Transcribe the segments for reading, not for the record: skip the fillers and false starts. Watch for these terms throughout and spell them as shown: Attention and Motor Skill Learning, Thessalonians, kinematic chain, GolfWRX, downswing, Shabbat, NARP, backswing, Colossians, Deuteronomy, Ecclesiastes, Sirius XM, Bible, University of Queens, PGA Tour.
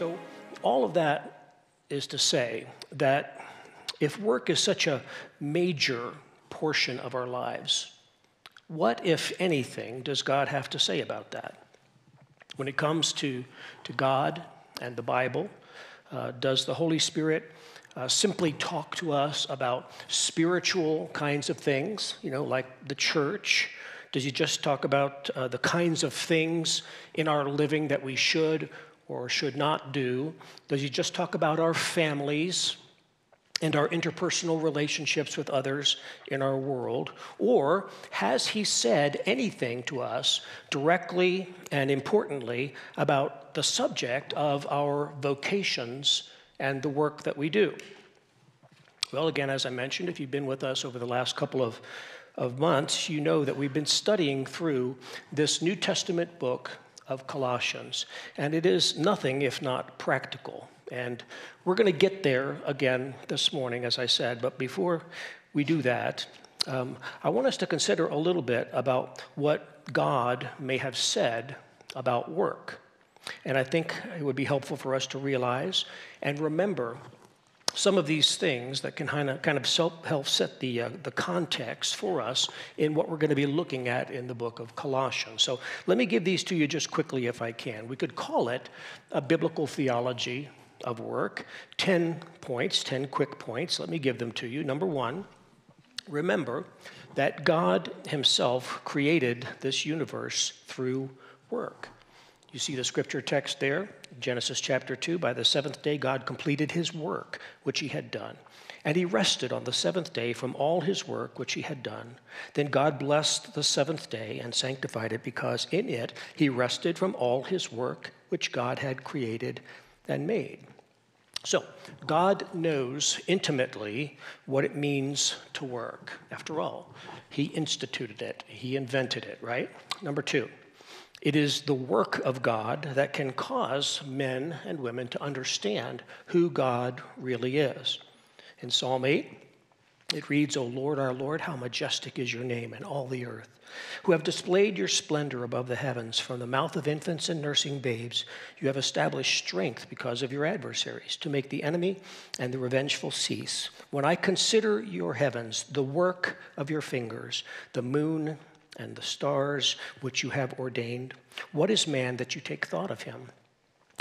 So all of that is to say that if work is such a major portion of our lives, what, if anything, does God have to say about that? When it comes to God and the Bible, does the Holy Spirit simply talk to us about spiritual kinds of things, you know, like the church? Does he just talk about the kinds of things in our living that we should or should not do? Does he just talk about our families and our interpersonal relationships with others in our world? Or has he said anything to us directly and importantly about the subject of our vocations and the work that we do? Well, again, as I mentioned, if you've been with us over the last couple of months, you know that we've been studying through this New Testament book of Colossians, and it is nothing if not practical. And we're going to get there again this morning, as I said, but before we do that, I want us to consider a little bit about what God may have said about work. And I think it would be helpful for us to realize and remember some of these things that can kind of help set the context for us in what we're going to be looking at in the book of Colossians. So let me give these to you just quickly if I can. We could call it a biblical theology of work. 10 points, 10 quick points. Let me give them to you. Number one, remember that God himself created this universe through work. You see the scripture text there, Genesis chapter 2, by the seventh day God completed his work, which he had done. And he rested on the seventh day from all his work, which he had done. Then God blessed the seventh day and sanctified it, because in it he rested from all his work, which God had created and made. So God knows intimately what it means to work. After all, he instituted it. He invented it, right? Number two. It is the work of God that can cause men and women to understand who God really is. In Psalm 8, it reads, "O Lord, our Lord, how majestic is your name in all the earth, who have displayed your splendor above the heavens. From the mouth of infants and nursing babes, you have established strength because of your adversaries, to make the enemy and the revengeful cease. When I consider your heavens, the work of your fingers, the moon and the stars which you have ordained. What is man that you take thought of him,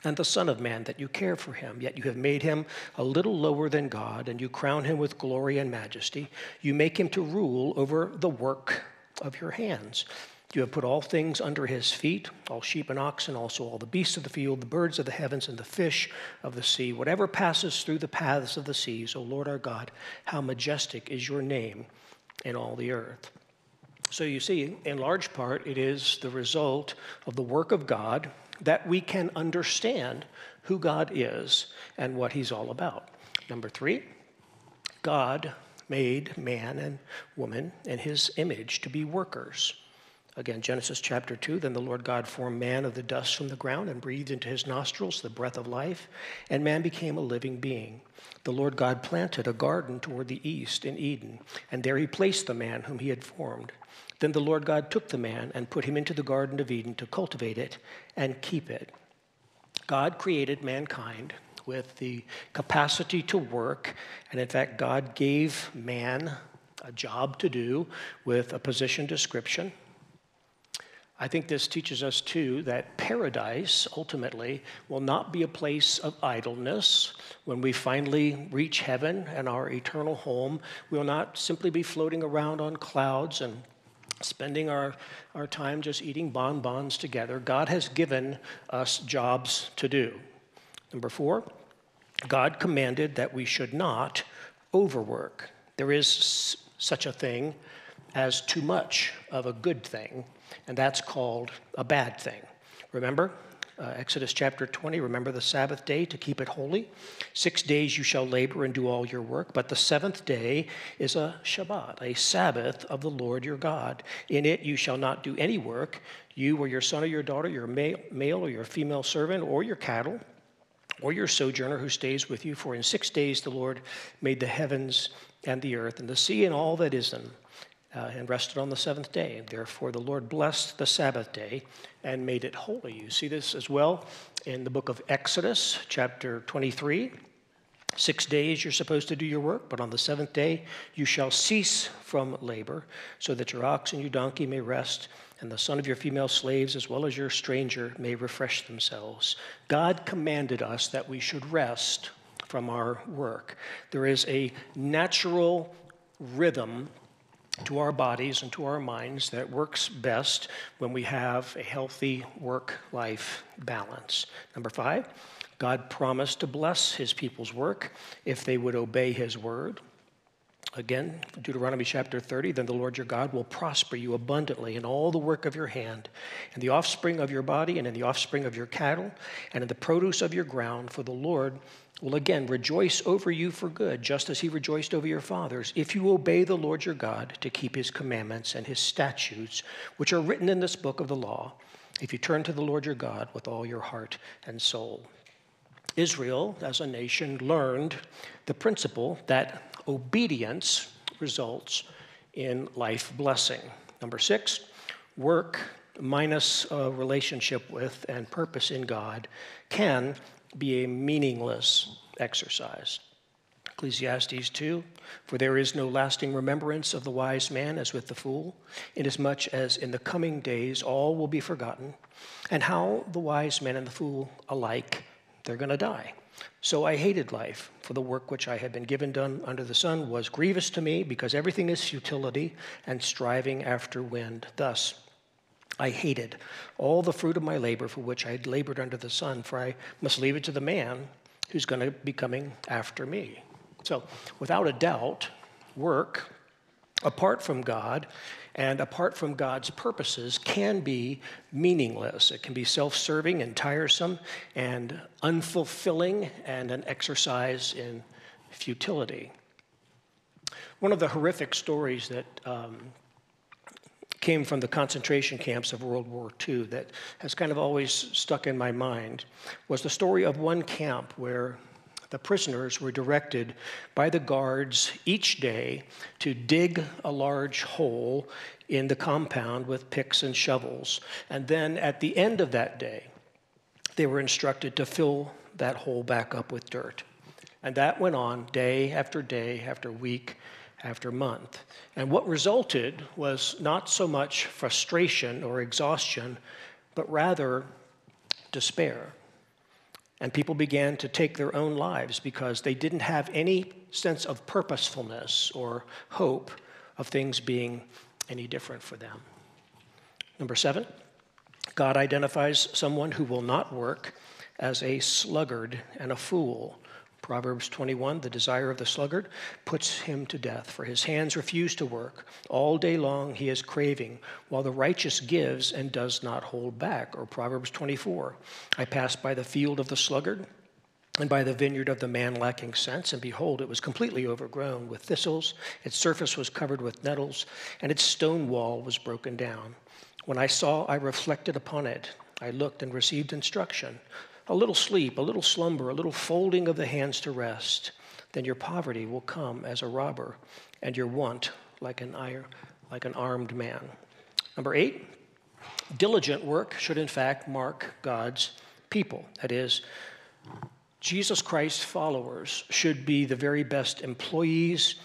and the son of man that you care for him? Yet you have made him a little lower than God, and you crown him with glory and majesty. You make him to rule over the work of your hands. You have put all things under his feet, all sheep and oxen, also all the beasts of the field, the birds of the heavens, and the fish of the sea, whatever passes through the paths of the seas. O Lord our God, how majestic is your name in all the earth." So you see, in large part, it is the result of the work of God that we can understand who God is and what he's all about. Number three, God made man and woman in his image to be workers. Again, Genesis chapter 2, "Then the Lord God formed man of the dust from the ground and breathed into his nostrils the breath of life, and man became a living being. The Lord God planted a garden toward the east in Eden, and there he placed the man whom he had formed. Then the Lord God took the man and put him into the Garden of Eden to cultivate it and keep it." God created mankind with the capacity to work, and in fact, God gave man a job to do with a position description. I think this teaches us, too, that paradise, ultimately, will not be a place of idleness. When we finally reach heaven and our eternal home, we will not simply be floating around on clouds and spending our time just eating bonbons together. God has given us jobs to do. Number four, God commanded that we should not overwork. There is such a thing as too much of a good thing, and that's called a bad thing. Remember, Exodus chapter 20, "Remember the Sabbath day to keep it holy. 6 days you shall labor and do all your work, but the seventh day is a Shabbat, a Sabbath of the Lord your God. In it you shall not do any work, you or your son or your daughter, your male or your female servant, or your cattle, or your sojourner who stays with you. For in 6 days the Lord made the heavens and the earth and the sea and all that is in them. and rested on the seventh day. And therefore, the Lord blessed the Sabbath day and made it holy. You see this as well in the book of Exodus, chapter 23. 6 days you're supposed to do your work, but on the seventh day you shall cease from labor, so that your ox and your donkey may rest, and the son of your female slaves as well as your stranger may refresh themselves. God commanded us that we should rest from our work. There is a natural rhythm to our bodies and to our minds that works best when we have a healthy work-life balance. Number 5, God promised to bless his people's work if they would obey his word. Again, Deuteronomy chapter 30, then the Lord your God will prosper you abundantly in all the work of your hand, in the offspring of your body, and in the offspring of your cattle, and in the produce of your ground, for the Lord will again rejoice over you for good, just as he rejoiced over your fathers, if you obey the Lord your God to keep his commandments and his statutes, which are written in this book of the law, if you turn to the Lord your God with all your heart and soul. Israel, as a nation, learned the principle that obedience results in life blessing. Number 6, work minus a relationship with and purpose in God can be a meaningless exercise. Ecclesiastes 2, for there is no lasting remembrance of the wise man as with the fool, inasmuch as in the coming days all will be forgotten, and how the wise man and the fool alike, they're going to die. So I hated life, for the work which I had been given done under the sun was grievous to me, because everything is futility and striving after wind. Thus, I hated all the fruit of my labor for which I had labored under the sun, for I must leave it to the man who's going to be coming after me. So without a doubt, work, apart from God and apart from God's purposes, can be meaningless. It can be self-serving and tiresome and unfulfilling and an exercise in futility. One of the horrific stories that came from the concentration camps of World War II that has kind of always stuck in my mind was the story of one camp where the prisoners were directed by the guards each day to dig a large hole in the compound with picks and shovels. And then at the end of that day, they were instructed to fill that hole back up with dirt. And that went on day, after week, after month. And what resulted was not so much frustration or exhaustion, but rather despair. And people began to take their own lives because they didn't have any sense of purposefulness or hope of things being any different for them. Number 7, God identifies someone who will not work as a sluggard and a fool. Proverbs 21, the desire of the sluggard puts him to death, for his hands refuse to work. All day long he is craving, while the righteous gives and does not hold back. Or Proverbs 24, I passed by the field of the sluggard and by the vineyard of the man lacking sense, and behold, it was completely overgrown with thistles, its surface was covered with nettles, and its stone wall was broken down. When I saw, I reflected upon it. I looked and received instruction. A little sleep, a little slumber, a little folding of the hands to rest, then your poverty will come as a robber, and your want like an armed man. Number 8, diligent work should in fact mark God's people. That is, Jesus Christ's followers should be the very best employees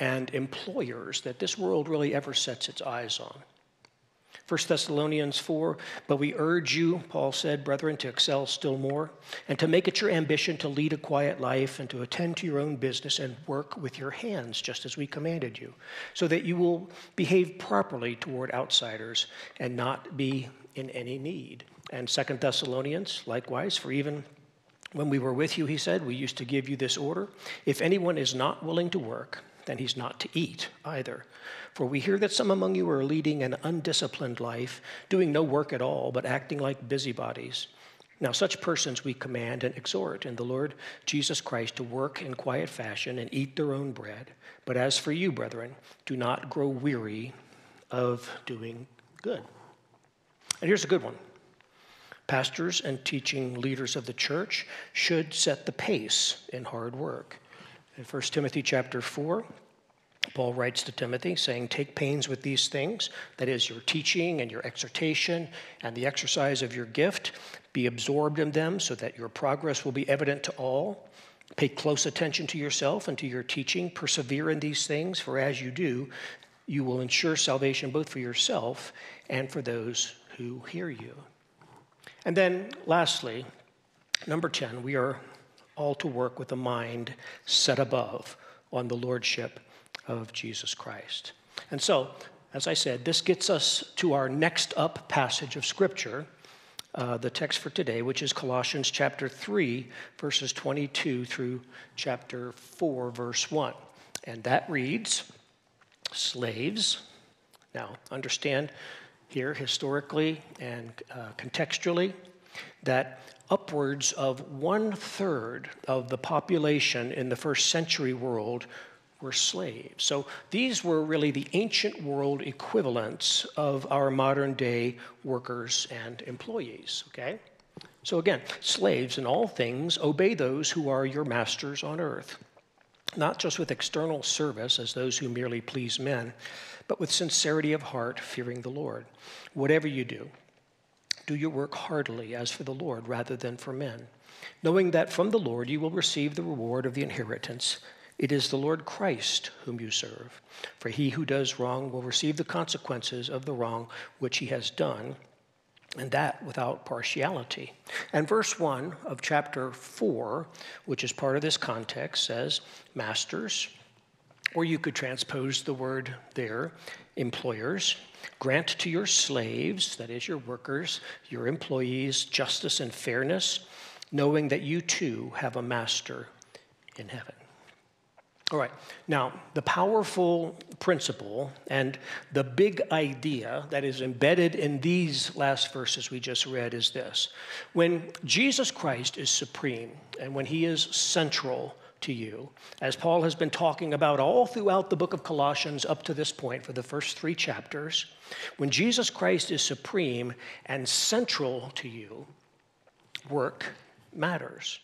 and employers that this world really ever sets its eyes on. 1 Thessalonians 4, but we urge you, Paul said, brethren, to excel still more and to make it your ambition to lead a quiet life and to attend to your own business and work with your hands, just as we commanded you, so that you will behave properly toward outsiders and not be in any need. And 2 Thessalonians, likewise, for even when we were with you, he said, we used to give you this order, if anyone is not willing to work, then he's not to eat either. For we hear that some among you are leading an undisciplined life, doing no work at all, but acting like busybodies. Now such persons we command and exhort in the Lord Jesus Christ to work in quiet fashion and eat their own bread. But as for you, brethren, do not grow weary of doing good. And here's a good one. Pastors and teaching leaders of the church should set the pace in hard work. In 1 Timothy chapter 4, Paul writes to Timothy saying, take pains with these things, that is your teaching and your exhortation and the exercise of your gift. Be absorbed in them so that your progress will be evident to all. Pay close attention to yourself and to your teaching. Persevere in these things, for as you do, you will ensure salvation both for yourself and for those who hear you. And then lastly, number 10, we are all to work with a mind set above on the lordship of Jesus Christ. And so, as I said, this gets us to our next up passage of Scripture, the text for today, which is Colossians chapter 3, verses 22 through chapter 4, verse 1. And that reads, slaves. Now, understand here historically and contextually that upwards of 1/3 of the population in the first century world were slaves. So these were really the ancient world equivalents of our modern day workers and employees, okay? So again, slaves in all things, obey those who are your masters on earth, not just with external service as those who merely please men, but with sincerity of heart, fearing the Lord. Whatever you do, do your work heartily as for the Lord rather than for men, knowing that from the Lord you will receive the reward of the inheritance. It is the Lord Christ whom you serve, for he who does wrong will receive the consequences of the wrong which he has done, and that without partiality. And verse 1 of chapter 4, which is part of this context, says, masters, or you could transpose the word there, employers, grant to your slaves, that is your workers, your employees, justice and fairness, knowing that you too have a master in heaven. All right, now, the powerful principle and the big idea that is embedded in these last verses we just read is this. When Jesus Christ is supreme and when he is central to you, as Paul has been talking about all throughout the book of Colossians up to this point for the first 3 chapters, when Jesus Christ is supreme and central to you, work matters.